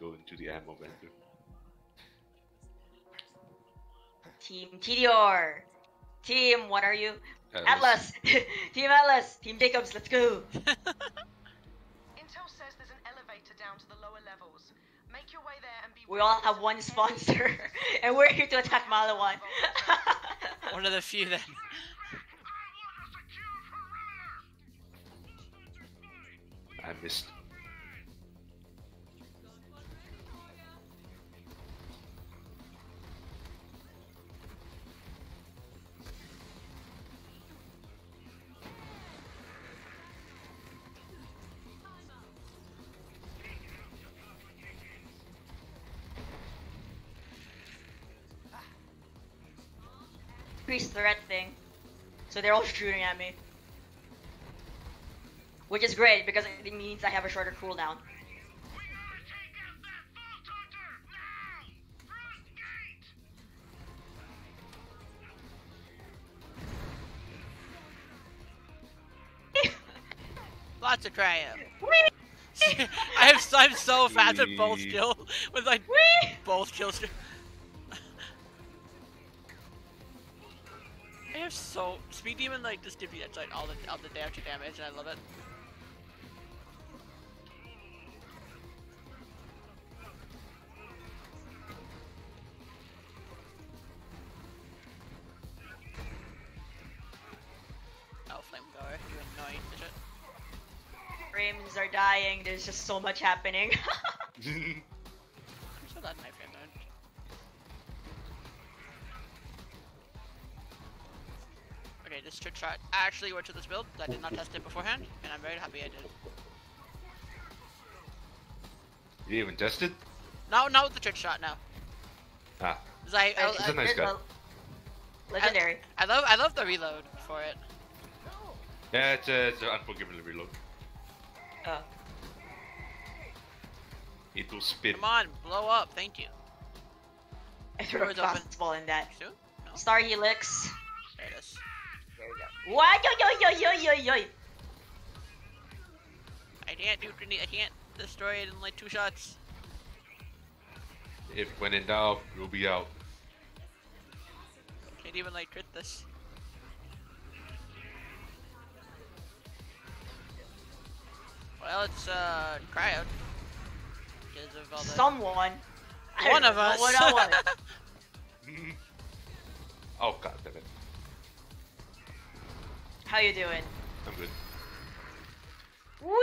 go into the ammo vendor. Team TDR! Team, what are you? Atlas! Team Atlas! Team Jakobs, let's go! Intel says there's an elevator down to the lower levels. Make your way there and be... We all have one sponsor, and we're here to attack Maliwan. One of the few, then. I missed. The red thing, so they're all shooting at me, which is great because it means I have a shorter cooldown. Lots of cryo. I'm so fast at both skill with like both kills. So Speed Demon like distributes like all the damage, and I love it. Oh, Flamegoer, you annoying shit. Frames are dying. There's just so much happening. I'm so glad my frame died. Okay, this trick shot actually worked with this build. I did not test it beforehand, and I'm very happy I did. You didn't even test it? No, not with the trick shot, no. Ah. It's a nice guy. Legendary. I love the reload for it. Yeah, it's an unforgivable reload. Oh. It will spin. Come on, blow up, thank you. I threw a fastball in that. Sure? No. Star Helix. There it is. What? Yo. I can't destroy it in like 2 shots. If when in doubt, you'll be out. Can't even like crit this. Well, it's cryo. Because of all the... Someone. One of us. Oh god damn it. How you doing? I'm good. Wee! Hey.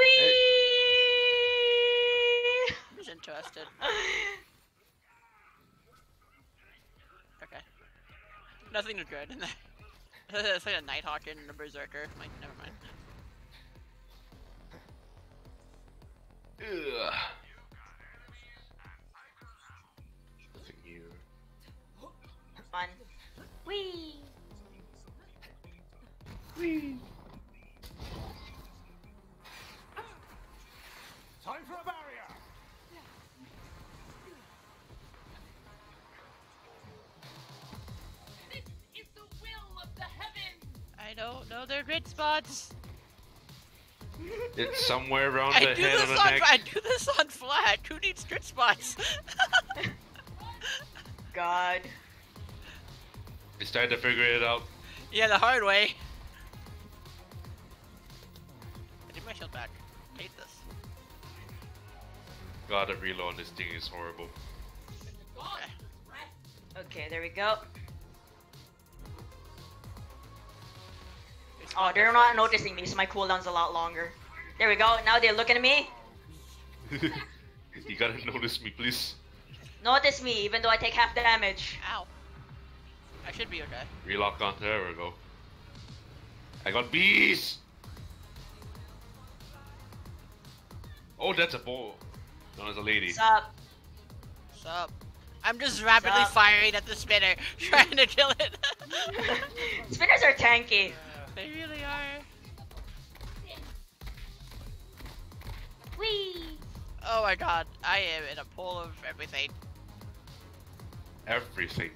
I was interested. Okay. Nothing was good in there. It's like a Nighthawk and a Berserker. Like, never mind. Ugh. Nothing here. Fun. Wee! Time for a barrier. This is the will of the heavens. I don't know their grid spots. It's somewhere around the head of the neck. I do this on flat. Who needs grid spots? God. It's time to figure it out. Yeah, the hard way. My shield back. I hate this. God, the reload on this thing is horrible. Okay, there we go. Oh, they're not noticing me, so my cooldown's a lot longer. There we go, now they're looking at me. You gotta notice me, please. Notice me, even though I take half damage. Ow. I should be okay. Relock on, there we go. I got bees! Oh, that's a ball. No, there's a lady. Sup? Sup? I'm just rapidly firing at the spinner, trying to kill it. Spinners are tanky. They really are. Whee! Oh my god, I am in a pool of everything. Everything.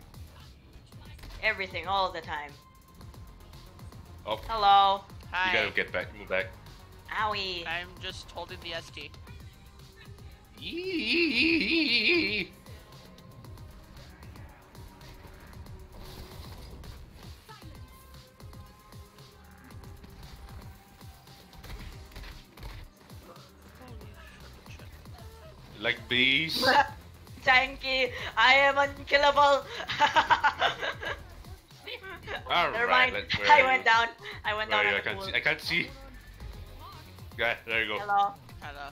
Everything, all the time. Oh. Hello. Hi. You gotta get back, move back. Owie. I'm just holding the ST. Eee. Like bees. Tanky, I am unkillable. All never right, mind. Let's go. I went down. I went down. I can't see. God, there you go. Hello. Hello.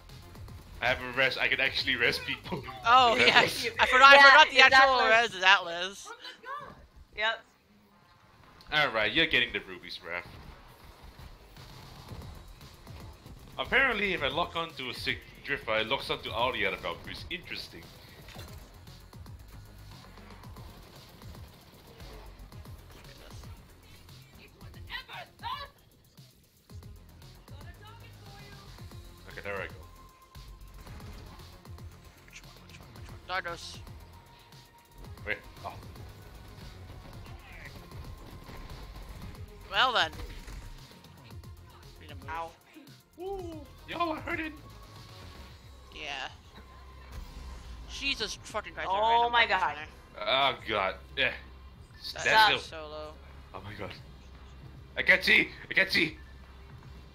I have a res. I can actually res people. Oh yeah, I forgot the actual res is Atlas. Oh my God. Yep. All right, you're getting the rubies, bruv. Apparently, if I lock onto a sick drifter, it locks onto all the other Valkyries. Interesting. Okay, there I go. Dardos. Wait. Oh. Well then. Ow. Woo! Y'all are hurting. Yeah. Jesus fucking Christ. Oh my God. Oh God. Yeah. That's so low. Oh my God. I can't see. I can't see.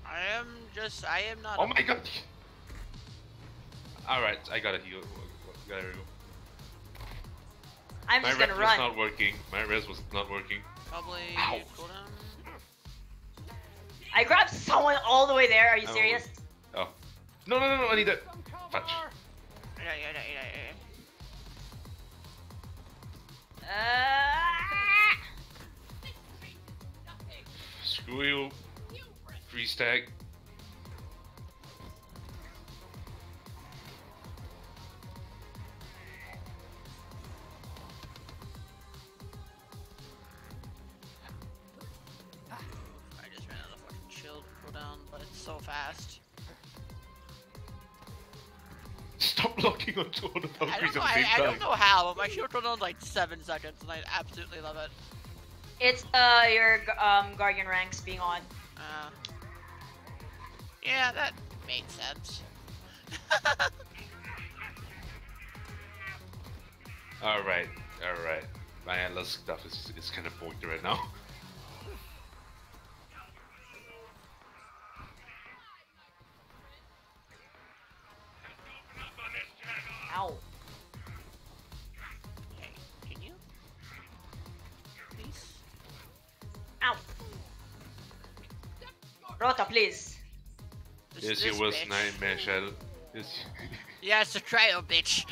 I am not. Oh my God. All right, I gotta heal. There we go. I'm just gonna run. My res was not working. Probably cooldown. I grabbed someone all the way there. Are you serious? Oh. No, no, no, no. I need that. Touch. Screw you. Free stack. So fast. Stop locking on two of the Valkyries at the same time. I don't know how, but my shield rolled on like 7 seconds, and I absolutely love it. It's your Guardian ranks being on. Yeah, that made sense. Alright, alright. My endless stuff is kind of boring right now. Ow. Okay, can you? Please? Ow. Rota, please. Yes, it was nightmare, Shadow. Yes. Yeah, it's a trial, bitch.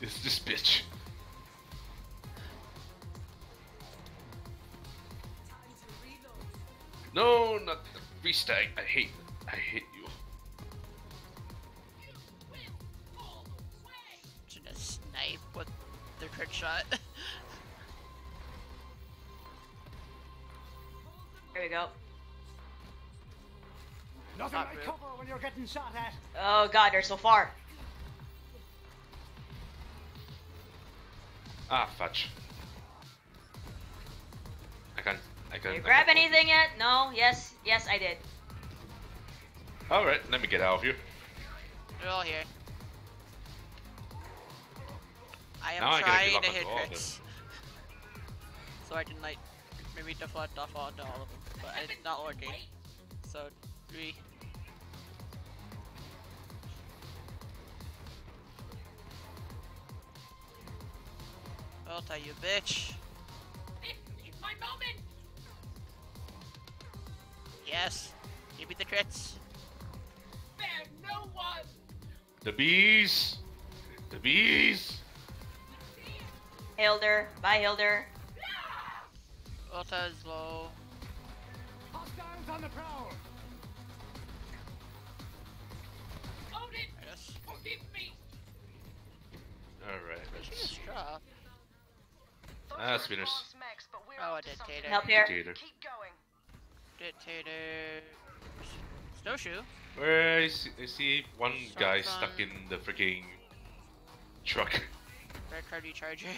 It's this bitch. No, not the restag. I hate you. With the crit shot. There we go. Nothing to cover when you're getting shot at. Oh God, they're so far. Ah, fudge. I can't. Did you grab anything yet? No. Yes. Yes, I did. All right, let me get out of here. They're all here. I am now trying to hit crits, so I can like maybe deflect off onto all of them, but it's not working. So three. Ulta, you bitch. This is my moment. Yes, give me the crits. Spare no one. The bees. The bees. Hilder, bye Hilder. Ulta is low. Hostiles on the prowl. Odin, forgive me. Alright, let's drop. Spinners. Oh, a dictator. Help here. Dictator. Snowshoe. Where I see one guy stuck in the freaking truck. Red card recharger.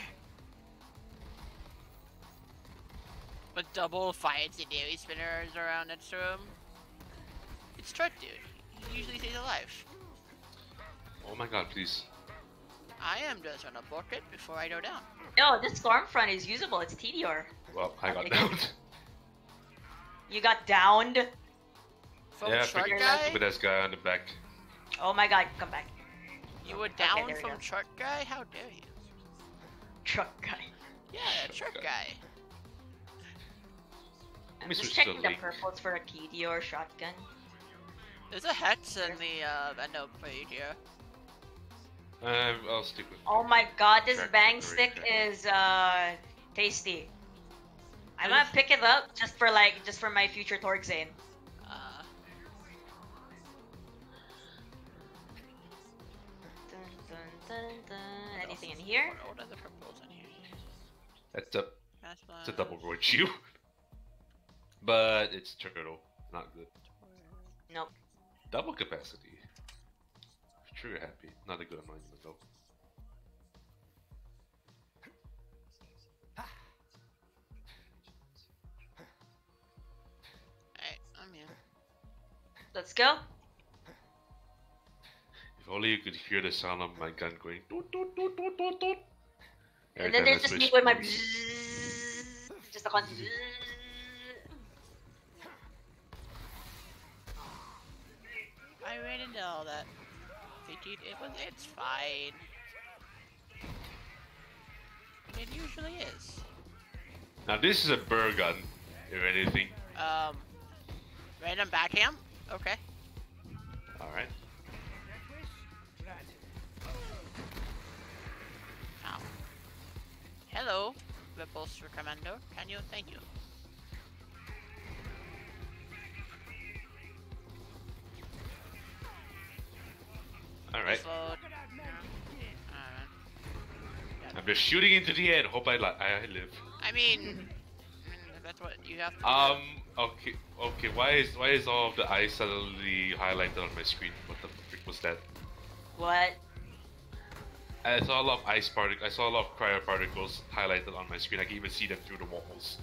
But double finds the daily spinners around next to him. It's Truck Dude. He usually stays alive. Oh my god, please. I am just gonna abort it before I go down. No, this Stormfront is usable, it's TDR. Well, I got downed. You got downed? From Torque guy? With this guy on the back. Oh my god, come back. You were downed from Torque guy? How dare you? Truck guy. Yeah, truck guy. I'm just checking the purples for a TDR shotgun. There's a Hex in the endo plate here. I'll stick with. Oh my god, this bang stick is tasty. I'm gonna pick it up just for like my future Torque Zane. Anything in here? What are the purples in here? That's a double Gorge you. But it's turtle, not good. Nope. Double capacity. Trigger happy. Not a good amount of though. Alright, I'm here. Let's go. If only you could hear the sound of my gun going. Doot, doot, doot, doot, doot, doot. And then there's just me with my bzzz, just a constant bzzz. I ran into all that. It's fine. It usually is. Now this is a burr gun, if anything. Random backhand? Okay. Alright. Ow. Hello, Repulsor Commando. Can you? Thank you. Alright. I'm just shooting into the end. Hope I live. I mean, that's what you have to do. Okay. Why is all of the eyes suddenly highlighted on my screen? What the frick was that? What? I saw a lot of ice particles. I saw a lot of cryo particles highlighted on my screen. I can even see them through the walls.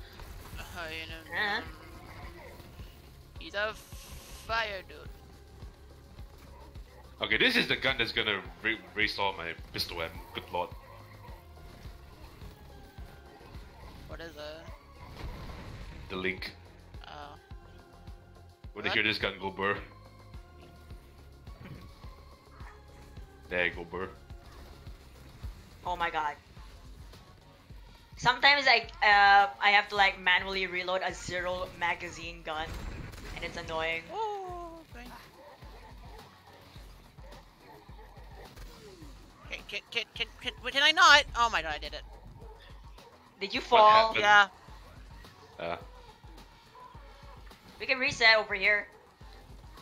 You know. He's a fire dude. Okay, this is the gun that's gonna race all my pistol ammo. Good lord. What is it? The Link. Oh. Wanna hear this gun go burr? There you go burr. Oh my god. Sometimes I have to like manually reload a zero magazine gun, and it's annoying. Whoa. Can I not? Oh my god, I did it. Did you fall? Yeah. We can reset over here.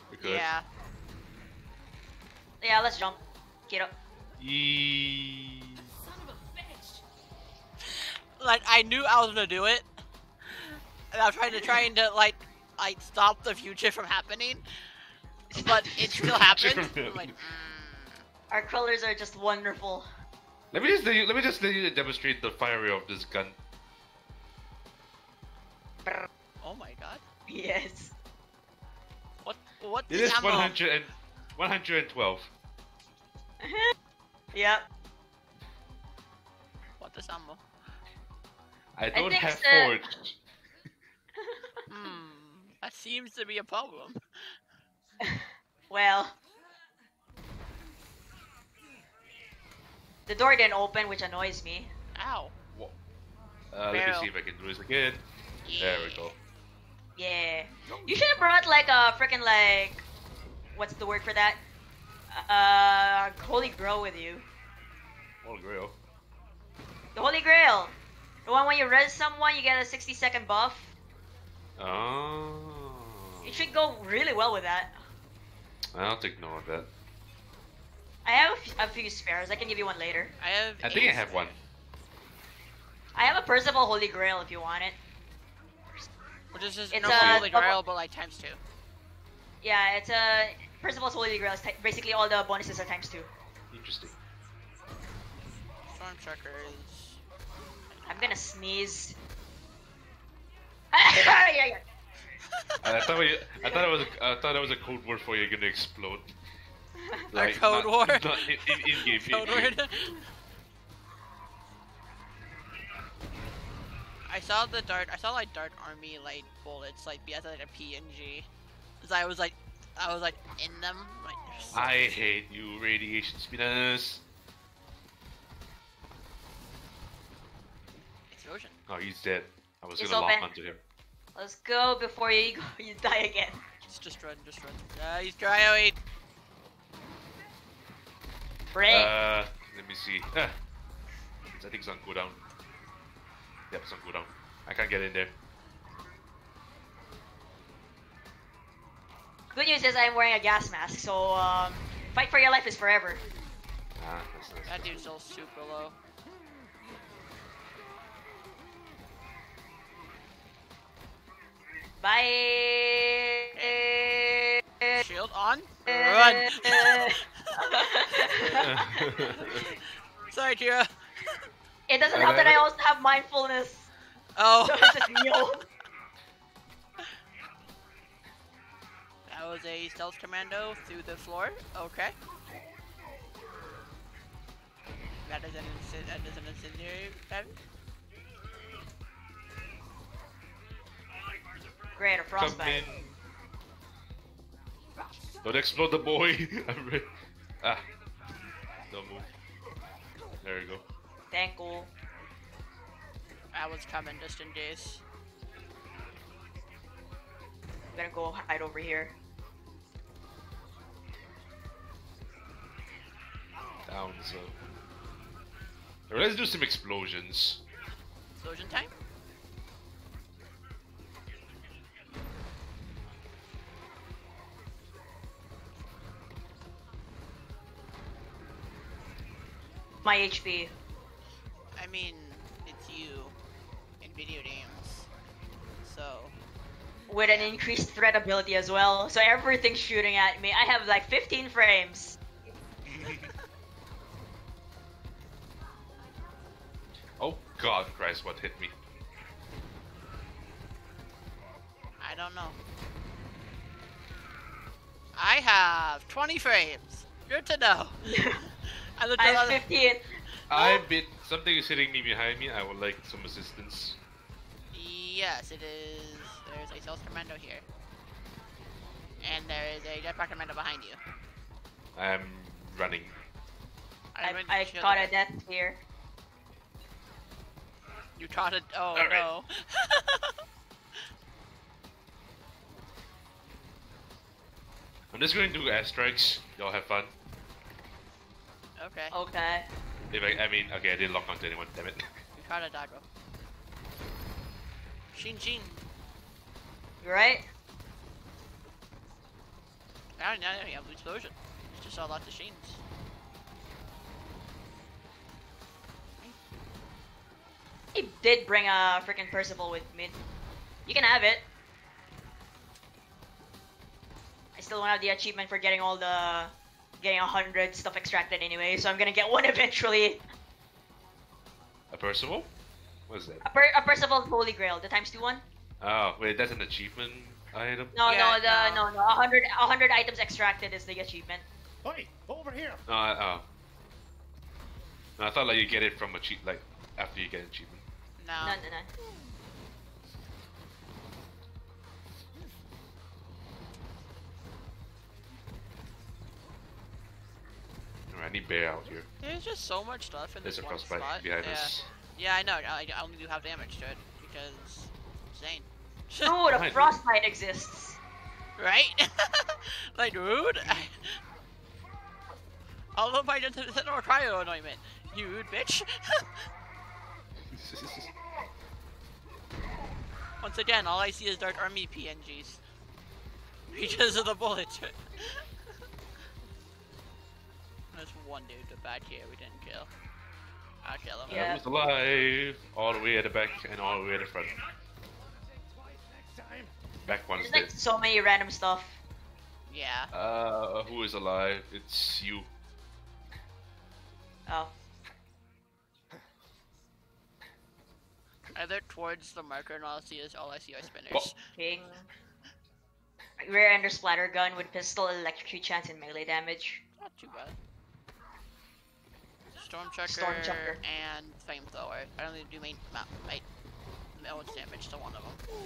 We could. Yeah. Yeah, let's jump. Get up. Son of a bitch. Like, I knew I was gonna do it. And I was trying to like stop the future from happening. But it still happened. I'm like, our colors are just wonderful. Let me just demonstrate the firing of this gun. Oh my god. Yes. What it is ammo? 112. Yep. What is ammo? I don't have forged. That seems to be a problem. Well, the door didn't open, which annoys me. Ow. Let me see if I can do this again. There we go. Yeah. You should have brought like a freaking what's the word for that? Holy Grail with you. Holy Grail. The Holy Grail. The one when you res someone, you get a 60-second buff. Oh. It should go really well with that. I don't think no of that. I have a few spares. I can give you one later. I think I have one. I have a Percival Holy Grail if you want it. Which is just Holy Grail, but like times 2. Yeah, it's a Percival's Holy Grail. Basically, all the bonuses are times 2. Interesting. Stormtruckers. I'm gonna sneeze. Yeah. I thought it was a code word for you're gonna explode. Like, code war? Code word? I saw the dart, I saw like dart army like bullets like be as like a PNG. Cause I was like in them. Like, so I hate you radiation spinners. Explosion. Oh, he's dead. I was gonna lock onto him. Let's go before you die again. Just run. He's cryoed. Break. Let me see. I think it's on cooldown. Yep, it's on cooldown. I can't get in there. Good news is I'm wearing a gas mask, so fight for your life is forever. Ah, that's that dude's still super low. Bye. Shield on. Run. Sorry, Kira. It doesn't help that I also have mindfulness. Oh. So it's just meal. That was a stealth commando through the floor. Okay. That is an incendiary pattern. Great, a frostbite. Don't explode the boy. Ah, don't move. There you go. Thank you. I was coming just in case. I'm gonna go hide over here. Down so. Right, let's do some explosions. Explosion time. My HP. I mean, it's you in video games, so. With an increased threat ability as well, so everything's shooting at me. I have like 15 frames. Oh God, Christ, what hit me? I don't know. I have 20 frames. Good to know. I'm 15. Something is hitting me behind me. I would like some assistance. Yes, it is. There's a stealth commando here. And there is a jetpack commando behind you. I'm running. I caught a death here. You caught it? Oh right. No. I'm just going to do airstrikes. Y'all have fun. Okay. Okay. I didn't lock onto anyone, damn it. You caught a doggo. Shin. You right? Now you have explosion. It's just all lots of Shins. He did bring a freaking Percival with me. You can have it. I still don't have the achievement for getting all the... Getting 100 stuff extracted anyway, so I'm gonna get one eventually. A Percival? What is that? A Percival Holy Grail, the ×2/1. Oh wait, that's an achievement item. No, yeah, no. 100 items extracted is the achievement. Hey, over here. No, I thought like you get it from like after you get an achievement. No. I need bear out here. There's just so much stuff in this one spot. There's a frostbite behind us. Yeah, I know. I only do half damage to it because Zane. Oh, the frostbite exists. Right? Like, rude. Although my general cryo annoyment, you rude bitch. Once again, all I see is dark army PNGs because of the bullets. There's one dude back here we didn't kill. I'll kill him. Yeah. I was alive all the way at the back and all the way at the front. Back one's dead. There's like so many random stuff. Yeah. Who is alive? It's you. Oh. Either towards the marker and all I see are spinners. Oh. King. Rear ender splatter gun with pistol electric chance and melee damage. Not too bad. Stormtrucker and Flamethrower. I only do main damage to one of them.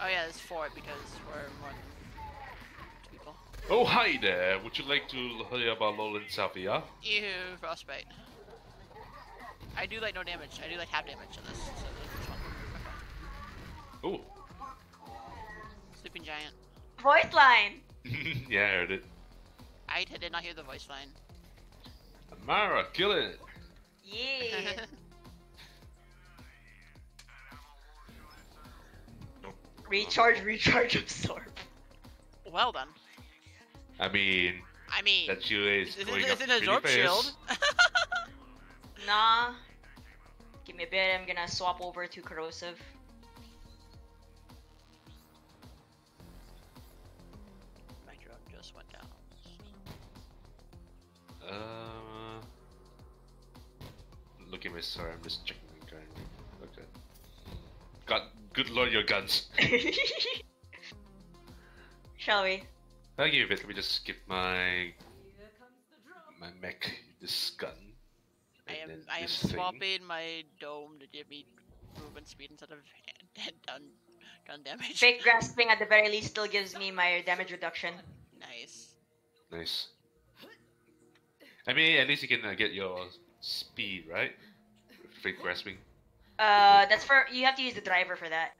Oh yeah, there's four because we're more than two people. Oh hi there! Would you like to hear about Lowland Savia? Ew, frostbite. I do like no damage. I do like half damage in this. So this one. Okay. Ooh. Sleeping giant. Voice line. Yeah, I heard it. I did not hear the voice line. Amara, kill it. Yeah. Recharge, recharge, absorb. Well done. I mean, that shield is going up pretty fast. Nah. Give me a bit. I'm gonna swap over to Corrosive. My drone just went down. Look at me. Sorry, I'm just checking currently. Okay. God, good lord, your guns. Shall we? I'll give you a bit. Let me just skip my mech. This gun. I am swapping my dome to give me movement speed instead of gun damage. Fake grasping at the very least still gives me my damage reduction. Nice. Nice. I mean, at least you can get your speed, right? Fake grasping. That's for you have to use the driver for that.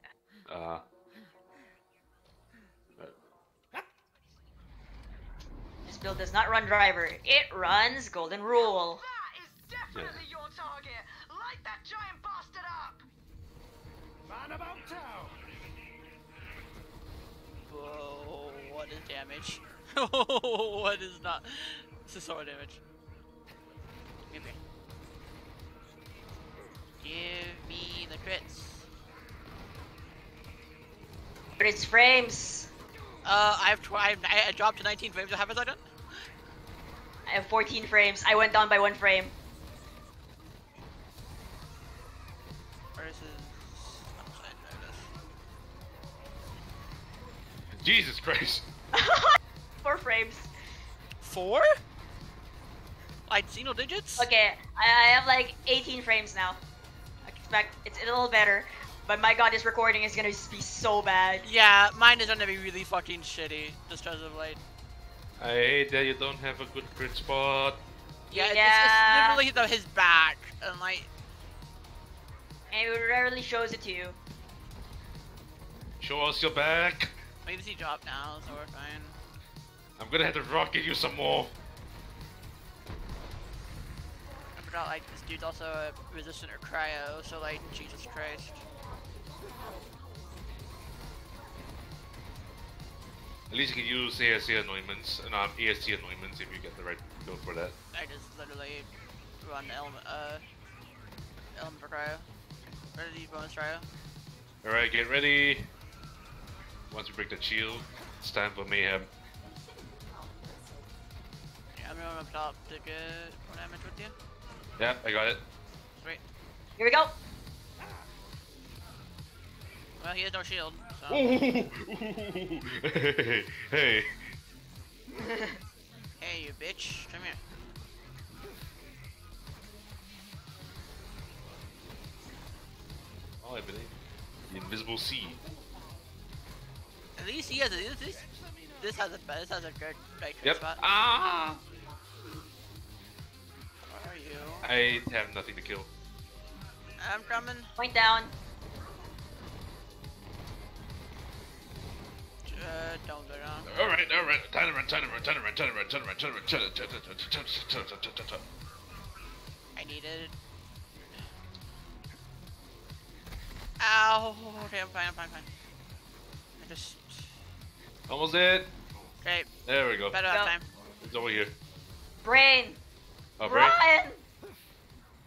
This build does not run driver. It runs golden rule. Definitely your target. Light that giant bastard up. Man about town. Whoa! What is damage? What is not? This is sword damage. Maybe. Give me the crits. Crits frames. I dropped to 19 frames. How much have I done? I have 14 frames. I went down by 1 frame. Jesus Christ! 4 frames. 4? Like single digits? Okay, I have like 18 frames now. I expect it's a little better, but my god, this recording is gonna be so bad. Yeah, mine is gonna be really fucking shitty, just because of like... I hate that you don't have a good crit spot. Yeah, yeah. It's literally his back, and like... And it rarely shows it to you. Show us your back! I need to see drop now, so we're fine. I'm gonna have to rocket you some more. I forgot, like, this dude's also resistant or cryo, so, like, Jesus Christ. At least you can use ESC annoyments if you get the right build for that. I just literally run element for cryo. Ready, bonus cryo. Alright, get ready. Once we break the shield, it's time for mayhem. Yeah, I'm going up top to get more damage with you. Yeah, I got it. Sweet. Here we go! Well, he has no shield, so... Hey, hey. Hey, you bitch. Come here. Oh, I believe. The invisible sea. At least he has a, this has a good right spot. Ah! Where are you? I have nothing to kill. I'm coming. Point down. Don't go down. Alright. Time to run. I needed. Ow! Okay, I'm fine. I just. Almost dead. Okay. There we go. Better out of time. It's over here. Brain. Oh, brain. Run!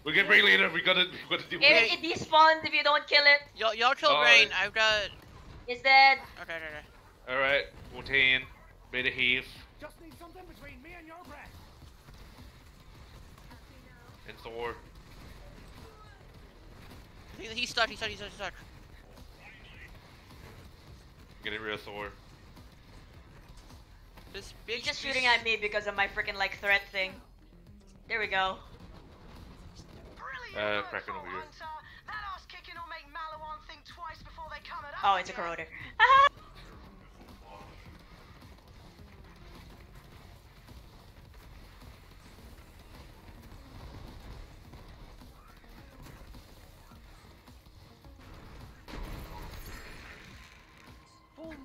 We get brain later. We gotta do brain. It despawns if you don't kill it. Y'all kill brain. I've got. It's dead. Okay. All right. Rotain. Bit of heave. Just need something between me and your breath. And Thor. He's stuck. Getting rid of Thor. this bitch. He's just shooting at me because of my freaking like threat thing. There we go. Cracking over here. Oh, it's a corroder.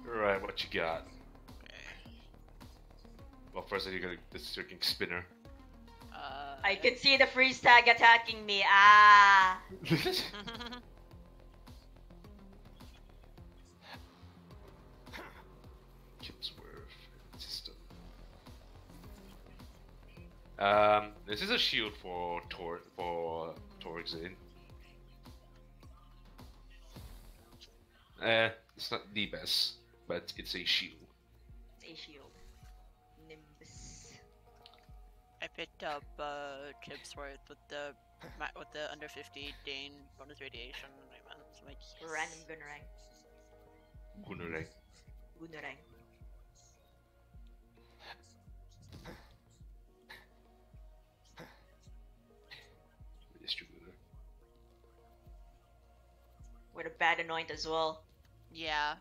Alright, what you got? Well, first you're gonna the circling spinner. I can see the freeze tag attacking me. Ah. This is a shield for Torxin. It's not the best, but it's a shield. It's a shield. Nimbus. I picked up Chipsworth with the under 50 Dane bonus radiation. Like, yes. Random Gunnerang. Gunnerang. Distributor. With a bad anoint as well. Yeah.